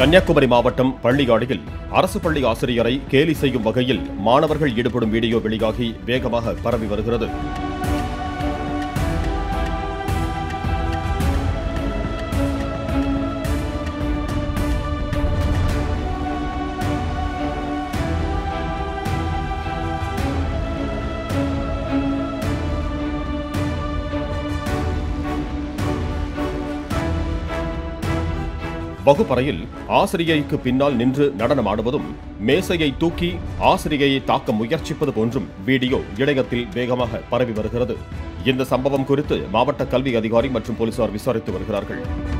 கன்னியாகுமரி மாவட்டம் பள்ளியாடியில் அரசு பள்ளி ஆசிரியரை கேலி செய்யும் வகையில் மாணவர்கள் ஈடுபடும் வீடியோ வெளியாகி வேகமாக பரவி வருகிறது. வகுப்பறையில் ஆசிரியைக்கு பின்னால் நின்று நடனமாடுவதும் மேசையை தூக்கி ஆசிரியையை தாக்க முயற்சிப்பது போன்றும் வீடியோ இணையத்தில் வேகமாக பரவி வருகிறது. இந்த சம்பவம் குறித்து மாவட்ட கல்வி அதிகாரி மற்றும் போலீசார் விசாரித்து வருகிறார்கள்.